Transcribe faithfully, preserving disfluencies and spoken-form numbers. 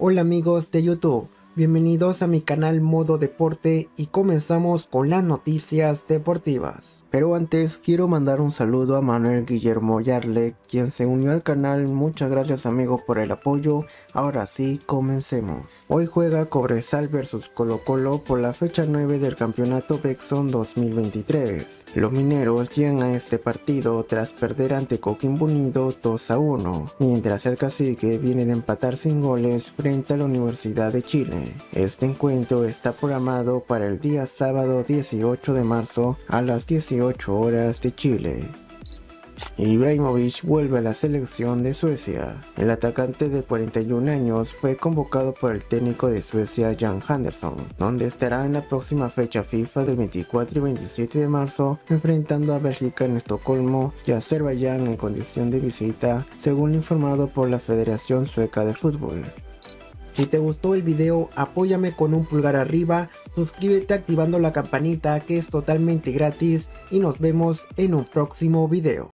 Hola amigos de YouTube, bienvenidos a mi canal Modo Deporte y comenzamos con las noticias deportivas. Pero antes quiero mandar un saludo a Manuel Guillermo Yarle, quien se unió al canal. Muchas gracias amigos por el apoyo. Ahora sí, comencemos. Hoy juega Cobresal versus Colo Colo por la fecha nueve del campeonato Bexon dos mil veintitrés. Los mineros llegan a este partido tras perder ante Coquimbo Unido dos a uno, mientras el cacique viene de empatar sin goles frente a la Universidad de Chile. Este encuentro está programado para el día sábado dieciocho de marzo a las dieciocho horas de Chile. Ibrahimovic vuelve a la selección de Suecia. El atacante de cuarenta y un años fue convocado por el técnico de Suecia Jan Andersson, donde estará en la próxima fecha FIFA del veinticuatro y veintisiete de marzo, enfrentando a Bélgica en Estocolmo y a Azerbaiyán en condición de visita, según informado por la Federación Sueca de Fútbol. Si te gustó el video, apóyame con un pulgar arriba, suscríbete activando la campanita que es totalmente gratis y nos vemos en un próximo video.